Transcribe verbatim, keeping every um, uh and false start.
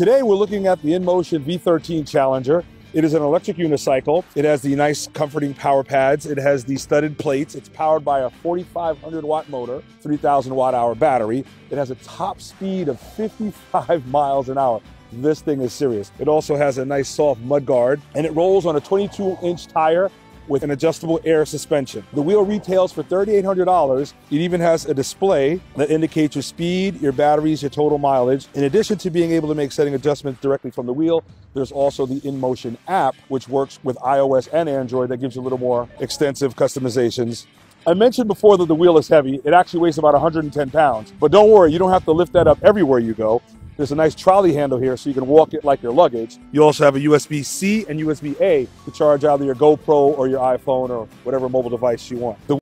Today we're looking at the InMotion V thirteen Challenger. It is an electric unicycle. It has the nice comforting power pads. It has the studded plates. It's powered by a forty-five hundred watt motor, three thousand watt hour battery. It has a top speed of fifty-five miles an hour. This thing is serious. It also has a nice soft mud guard, and it rolls on a twenty-two inch tire with an adjustable air suspension. The wheel retails for thirty-eight hundred dollars. It even has a display that indicates your speed, your batteries, your total mileage. In addition to being able to make setting adjustments directly from the wheel, there's also the InMotion app, which works with iOS and Android, that gives you a little more extensive customizations. I mentioned before that the wheel is heavy. It actually weighs about one hundred ten pounds, but don't worry, you don't have to lift that up everywhere you go. There's a nice trolley handle here so you can walk it like your luggage. You also have a U S B C and U S B A to charge either your GoPro or your iPhone or whatever mobile device you want. The